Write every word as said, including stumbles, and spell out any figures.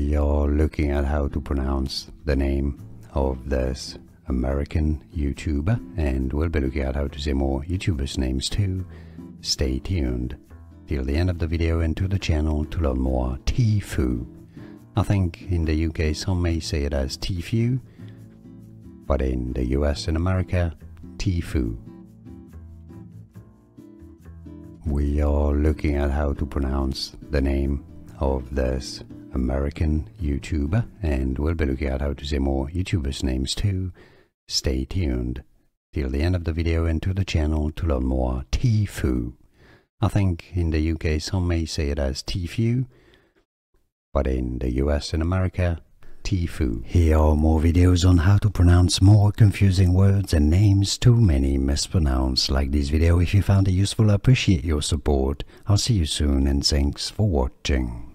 we are looking at how to pronounce the name of this American YouTuber, and we'll be looking at how to say more YouTubers' names too. Stay tuned till the end of the video and to the channel to learn more. Tfue. I think in the U K some may say it as Tfue, but in the U S and America, Tfue. We are looking at how to pronounce the name of this American YouTuber, and we'll be looking at how to say more YouTubers' names too. Stay tuned till the end of the video and to the channel to learn more. Tfue. I think in the U K some may say it as Tfue, but in the U S and America, Tfue. Here are more videos on how to pronounce more confusing words and names too many mispronounced. Like this video if you found it useful. I appreciate your support. I'll see you soon and thanks for watching.